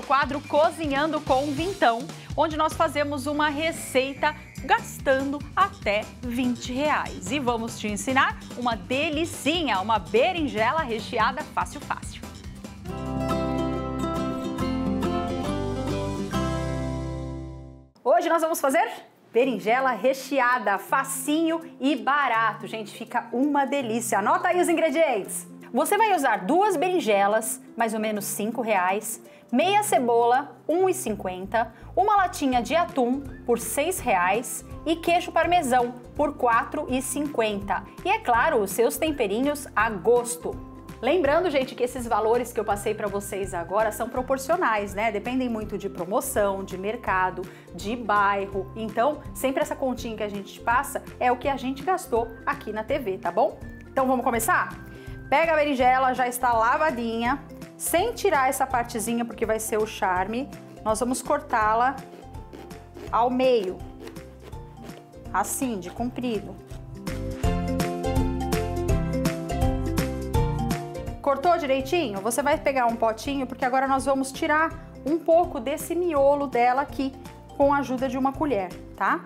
o quadro Cozinhando com Vintão, onde nós fazemos uma receita gastando até 20 reais. E vamos te ensinar uma delicinha, uma berinjela recheada fácil, fácil. Hoje nós vamos fazer berinjela recheada, facinho e barato. Gente, fica uma delícia. Anota aí os ingredientes. Você vai usar 2 berinjelas, mais ou menos 5 reais, meia cebola, 1,50, uma latinha de atum por 6 reais e queijo parmesão por 4,50. E é claro, os seus temperinhos a gosto. Lembrando, gente, que esses valores que eu passei para vocês agora são proporcionais, né? Dependem muito de promoção, de mercado, de bairro. Então, sempre essa continha que a gente passa é o que a gente gastou aqui na TV, tá bom? Então, vamos começar? Pega a berinjela, já está lavadinha, sem tirar essa partezinha porque vai ser o charme. Nós vamos cortá-la ao meio, assim, de comprido. Cortou direitinho? Você vai pegar um potinho, porque agora nós vamos tirar um pouco desse miolo dela aqui, com a ajuda de uma colher, tá?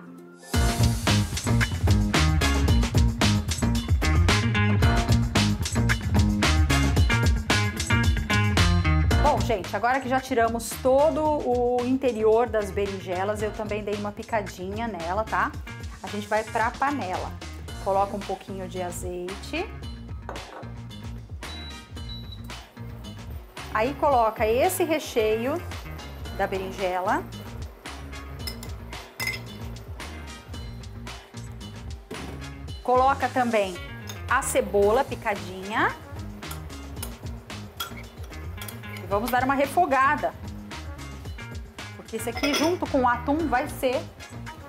Bom, gente, agora que já tiramos todo o interior das berinjelas, eu também dei uma picadinha nela, tá? A gente vai pra panela. Coloca um pouquinho de azeite. Aí coloca esse recheio da berinjela. Coloca também a cebola picadinha. E vamos dar uma refogada. Porque isso aqui junto com o atum vai ser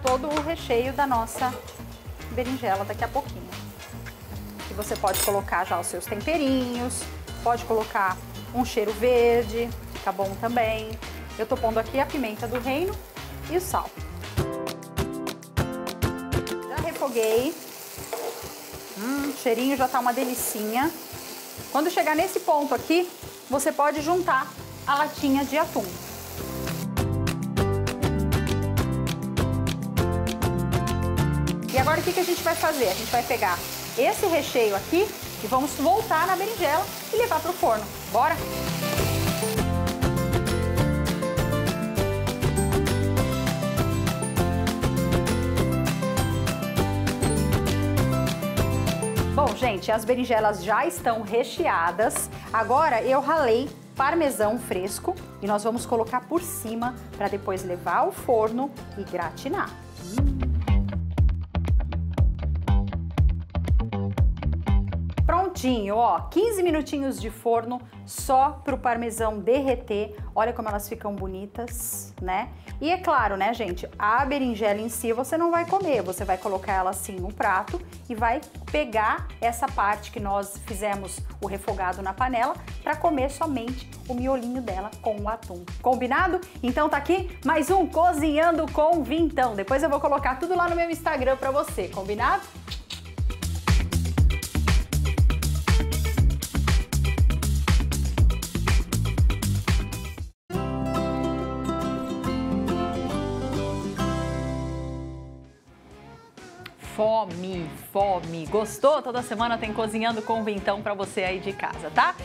todo o recheio da nossa berinjela daqui a pouquinho. E você pode colocar já os seus temperinhos, pode colocar um cheiro verde, fica bom também. Eu tô pondo aqui a pimenta do reino e o sal. Já refoguei. O cheirinho já tá uma delicinha. Quando chegar nesse ponto aqui, você pode juntar a latinha de atum. E agora o que a gente vai fazer? A gente vai pegar esse recheio aqui e vamos voltar na berinjela e levar para o forno. Bora? Bom, gente, as berinjelas já estão recheadas. Agora eu ralei parmesão fresco e nós vamos colocar por cima para depois levar ao forno e gratinar. Prontinho, ó, 15 minutinhos de forno só pro parmesão derreter. Olha como elas ficam bonitas, né? E é claro, né, gente, a berinjela em si você não vai comer, você vai colocar ela assim no prato e vai pegar essa parte que nós fizemos o refogado na panela para comer somente o miolinho dela com o atum. Combinado? Então tá aqui mais um Cozinhando com Vintão. Depois eu vou colocar tudo lá no meu Instagram para você, combinado? Fome, fome. Gostou? Toda semana tem Cozinhando com Vintão pra você aí de casa, tá?